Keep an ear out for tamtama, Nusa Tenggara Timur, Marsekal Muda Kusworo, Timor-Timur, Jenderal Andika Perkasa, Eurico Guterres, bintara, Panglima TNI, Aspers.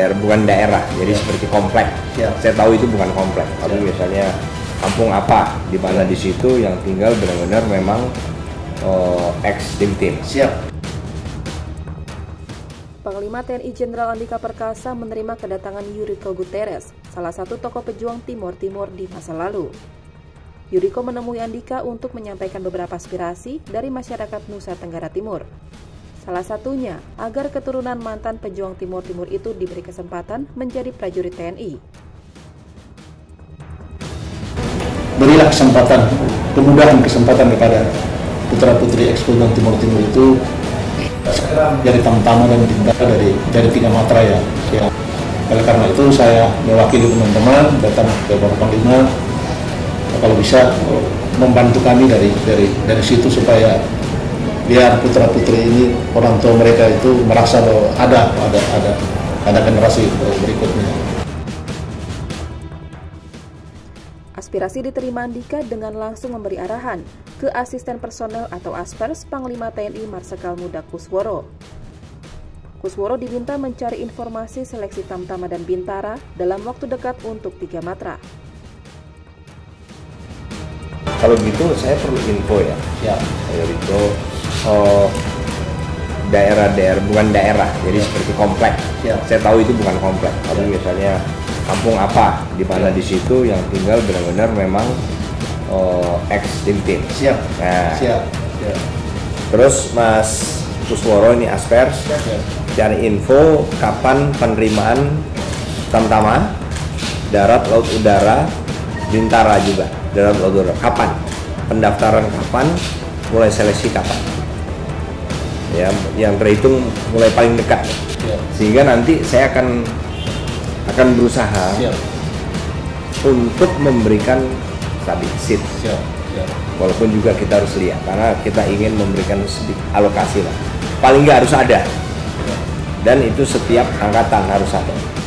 Bukan daerah, jadi seperti komplek. Saya tahu itu bukan komplek, tapi misalnya kampung apa, di mana di situ yang tinggal benar-benar memang ex-tim-tim. Panglima TNI Jenderal Andika Perkasa menerima kedatangan Eurico Guterres, salah satu tokoh pejuang Timor-Timur di masa lalu. Eurico menemui Andika untuk menyampaikan beberapa aspirasi dari masyarakat Nusa Tenggara Timur. Salah satunya, agar keturunan mantan pejuang Timor-Timur itu diberi kesempatan menjadi prajurit TNI. Berilah kesempatan, kemudahan kesempatan kepada putra-putri ex-pejuang Timor-Timur itu dari tamu-tamu dan bintang dari tiga matra ya. Oleh karena itu saya mewakili teman-teman datang ke Bapak Panglima, kalau bisa membantu kami dari situ supaya biar putra-putri ini orang tua mereka itu merasa bahwa ada generasi berikutnya. Aspirasi diterima Andika dengan langsung memberi arahan ke asisten personel atau Aspers Panglima TNI Marsekal Muda Kusworo. Kusworo diminta mencari informasi seleksi tamtama dan bintara dalam waktu dekat untuk tiga matra. Kalau gitu saya perlu info ya. Yaitu daerah-daerah, bukan daerah, jadi seperti komplek. Saya tahu itu bukan komplek, tapi misalnya kampung apa, di mana di situ yang tinggal benar-benar memang ex-tim-tim. Terus Mas Kusworo ini Aspers cari info kapan penerimaan tamtama darat, laut, udara, bintara juga darat, laut, udara. Kapan pendaftaran, kapan mulai seleksi, kapan ya, yang terhitung mulai paling dekat, sehingga nanti saya akan berusaha untuk memberikan stabilisit, walaupun juga kita harus lihat karena kita ingin memberikan sedikit alokasi lah, paling nggak harus ada, dan itu setiap angkatan harus ada.